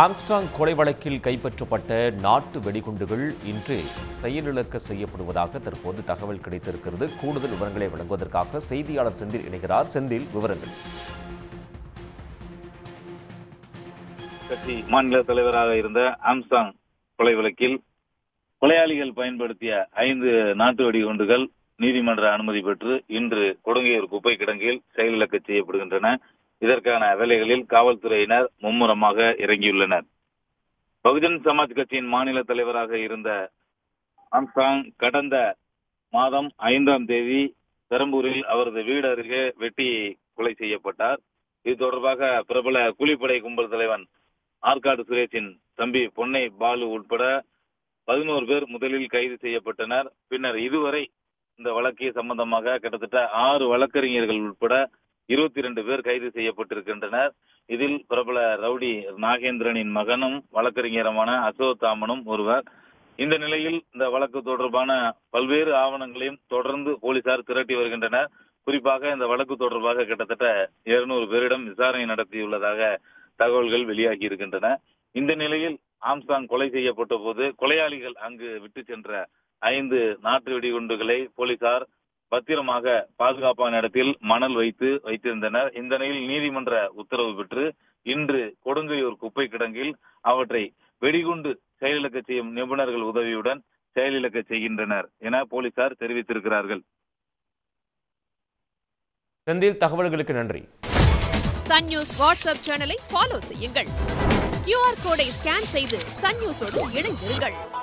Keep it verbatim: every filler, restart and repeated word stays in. Armstrong கொலை வழக்கில் கைப்பற்றப்பட்ட நாட்டு வெடிகுண்டுகள் இன்று செயலிழக்க செய்யப்படுவதாக தற்போது தகவல் கிடைத்திருக்கிறது. கூடுதல் விவரங்களை வழங்குவதற்காக செய்தியாளர் செந்தில் இணைகிறார். செந்தில், விவரங்கள். கட்சி மாநில தலைவராக இருந்த ஆம்ஸ்ட்ராங் கொலை வழக்கில் கொலையாளிகள் பயன்படுத்திய ஐந்து நாட்டு வெடிகுண்டுகள் நீதிமன்ற அனுமதி பெற்று இன்று கொடுங்கையோர் குப்பை கிடங்கில் செயலிழக்க செய்யப்படுகின்றன. இதற்கான வேலைகளில் காவல்துறையினர் மும்முரமாக இறங்கியுள்ளனர். பகுஜன் சமாஜ் கட்சியின் மாநில தலைவராக இருந்த ஆம்ஸ்ட்ராங் கடந்த மாதம் ஐந்தாம் தேதி பெரம்பூரில் அவரது வீடு அருகே வெட்டி கொலை செய்யப்பட்டார். இது தொடர்பாக பிரபல கூலிப்படை கும்பல் தலைவன் ஆற்காடு சுரேஷின் தம்பி பொன்னே பாலு உட்பட பதினோரு பேர் முதலில் கைது செய்யப்பட்டனர். பின்னர் இதுவரை இந்த வழக்கு சம்பந்தமாக கிட்டத்தட்ட ஆறு வழக்கறிஞர்கள் உட்பட இருபத்தி இரண்டு பேர் கைது செய்யப்பட்டிருக்கின்றனர். இதில் பிரபல ரவுடி நாகேந்திரனின் மகனும் வழக்கறிஞருமான அசோத் தாமனும் ஒருவர். இந்த நிலையில் இந்த வழக்கு தொடர்பான பல்வேறு ஆவணங்களையும் தொடர்ந்து போலீசார் திரட்டி வருகின்றனர். குறிப்பாக இந்த வழக்கு தொடர்பாக கிட்டத்தட்ட இருநூறு பேரிடம் விசாரணை நடத்தியுள்ளதாக தகவல்கள் வெளியாகி இருக்கின்றன. இந்த நிலையில் ஆம்ஸ்ட்ராங் கொலை செய்யப்பட்ட போது கொலையாளிகள் அங்கு விட்டு சென்ற ஐந்து நாட்டு வெடிகுண்டுகளை போலீசார் பத்திரமாக பாதுகாப்பான இடத்தில் மணல் வைத்து வைத்திருந்தனர். இந்த நிலையில் நீதிமன்ற உத்தரவு பெற்று இன்று கொடுங்கையோர் குப்பை கிடங்கில் அவற்றை வெடிகுண்டு செயலிழக்க செய்யும் நிபுணர்கள் உதவியுடன் செயலிழக்க செய்கின்றனர் என போலீசார் தெரிவித்திருக்கிறார்கள். செந்தில், தகவல்களுக்கு நன்றி. சன் நியூஸ் வாட்ஸ்அப் சேனலை ஃபாலோ செய்யுங்கள். கியூஆர் கோடை ஸ்கேன் செய்து சன் நியூஸோடு இணைந்திருங்கள்.